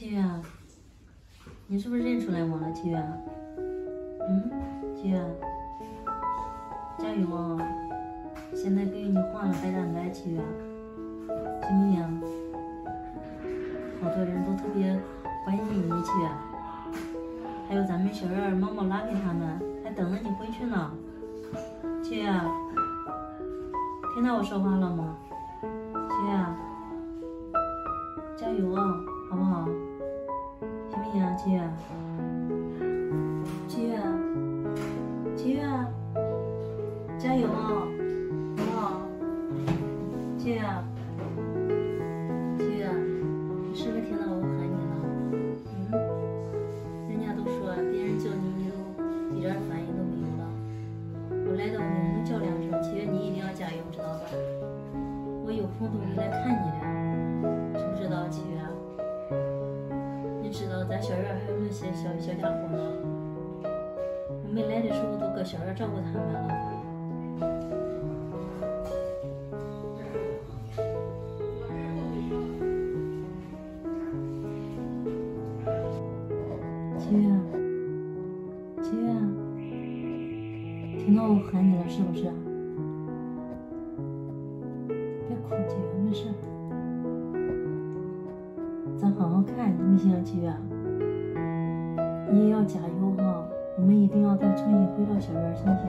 七月啊，你是不是认出来我了？七月啊，七月啊，佳宇啊，现在给你换了白蛋白，七月啊，金蜜啊，好多人都特别关心你，七月啊，还有咱们小院猫猫拉给他们，还等着你回去呢，七月啊，听到我说话了吗？七月啊，加油啊！ 好不好？行不行啊，七月？七月，七月，加油啊！好不好？七月，七月，你是不是听到我喊你了？人家都说别人叫你，你都一点反应都没有了。我来到你能叫两声，七月你一定要加油，知道吧？我有空都会来看你的，知不知道，七月？ 知道咱小院还有那些小家伙呢，我没来的时候都搁小院照顾他们了。七月，七月，听到我喊你了是不是？别哭，七月，没事。 咱好好看，行不行，七月？你也要加油哈！我们一定要再重新回到小院，行不行？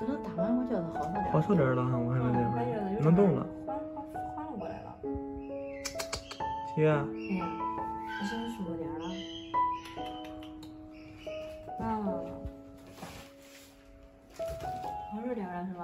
给他打完，我觉得好受点，好受点了哈，我看那会儿能动了，缓了过来了。七月，你是不是舒服点了？好受点了是吧？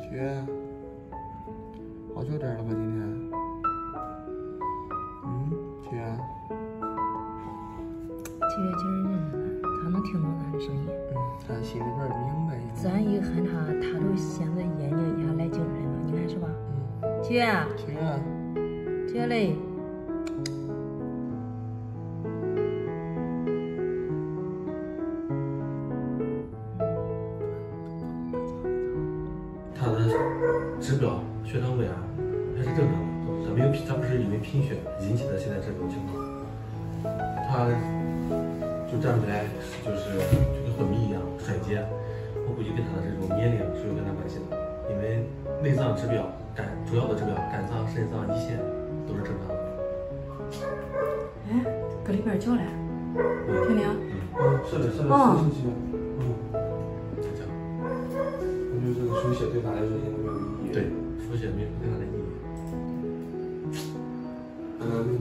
七月，好受点了吧？今天，七月，七月今儿认识咱，他能听懂咱的声音。他心里边明白。咱一喊他，他都现在眼睛一下来精神了，你看是吧？七月，七月，七月嘞。 他的指标血糖胃啊还是正常的，他不是因为贫血引起的现在这种情况，他就站不来，就跟昏迷一样衰竭。我估计跟他的这种年龄是有很大关系的，因为内脏指标、主要的指标肝脏、肾脏、胰腺都是正常的。哎，搁里边叫来，婷婷。是的，是的，是的。 输血对他来说现在没有意义。对，输血没有对他的意义。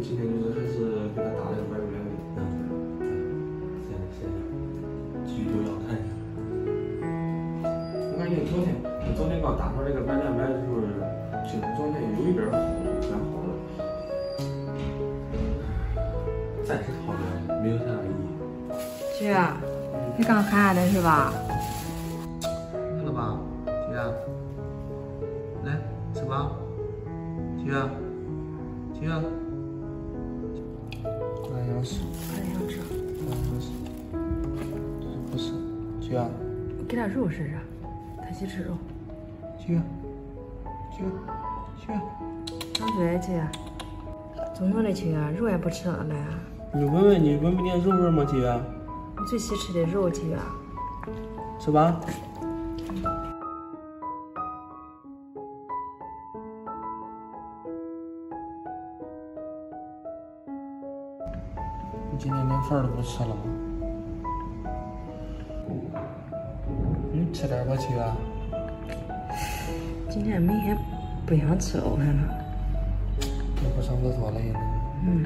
今天就是还是给他打了个白骨疗法。行，继续都要看一下。我感觉昨天刚打上这个白蛋白的时候，精神状态有一点好了，算好了。暂时好了，没有太大意义。是啊，你刚喊俺的是吧？ 来，吃吧，七月，行啊，蓝羊屎，蓝羊屎，蓝羊屎，不是，行啊，给点肉试试，他喜吃肉。行啊，行啊，行啊，张嘴去啊，总弄的去啊，肉也不吃了来啊。你闻闻，你闻不见肉味吗，姐姐？我最喜吃的肉，姐姐。吃吧。 你今天连饭都不吃了吗？你吃点吧，七月。今天明显不想吃了，我看看。你不上厕所了也？嗯。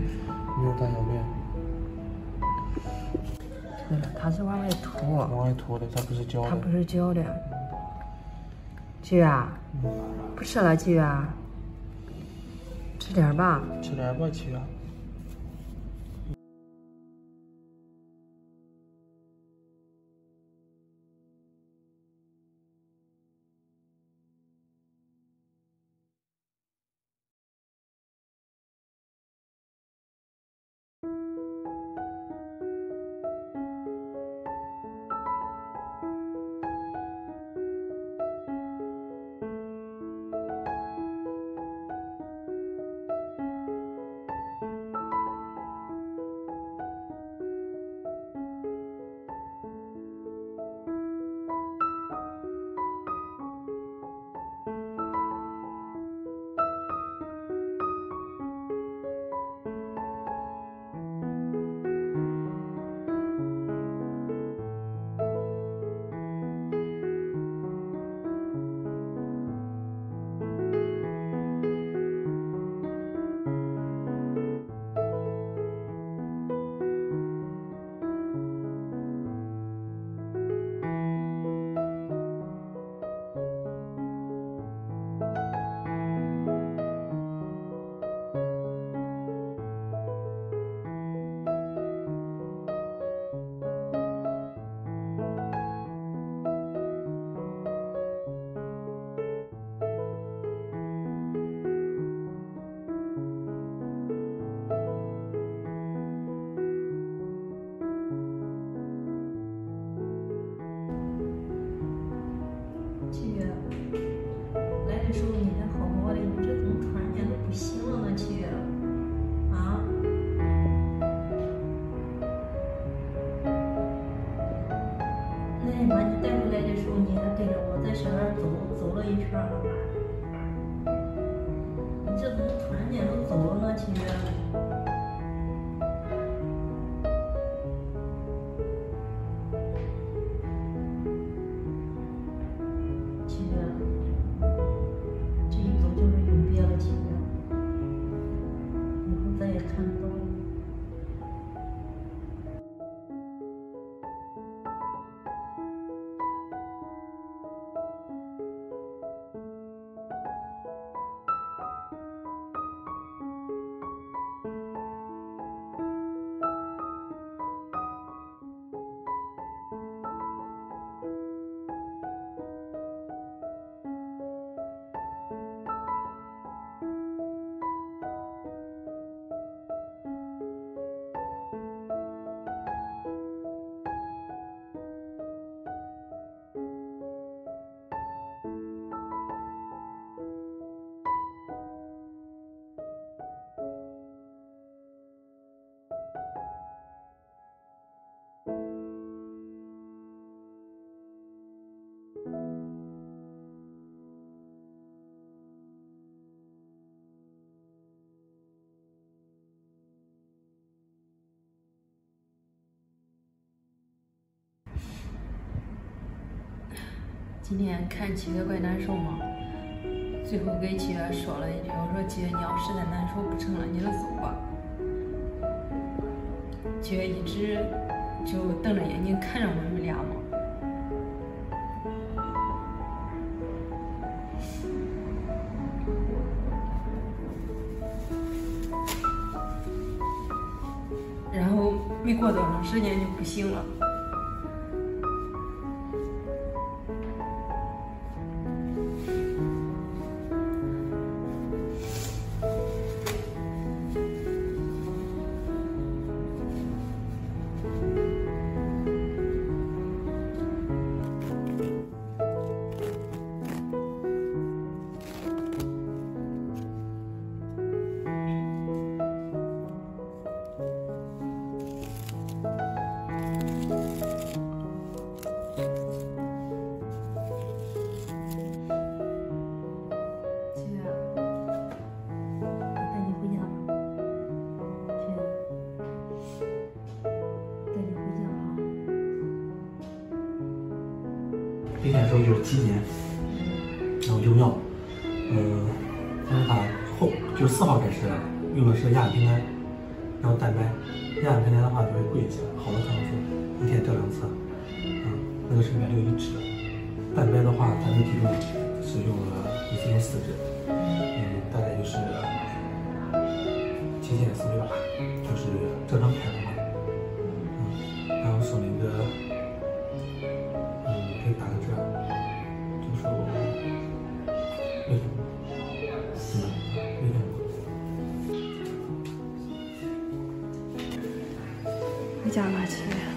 没有大小便。对了，它是往外吐。往外吐的，它不是胶的。它不是胶的。七月，不吃了，七月。吃点吧。吃点吧，七月。 今天看七月怪难受吗？最后给七月说了一句：“我说七月，你要实在难受不成了，你就走吧。”七月一直就瞪着眼睛看着我们俩嘛，然后没过多长时间就不行了。那天的时候97年，然后用药，但是它后就4号开始用的是亚平安，然后蛋白，亚平安的话就会贵一些，好的可能是一天掉2次，那个是160一支，蛋白的话咱们体重是用了1次用4支，大概就是7.46吧，就是正常开的话，然后手里的。 打个折，就是没看过，回家吧，去。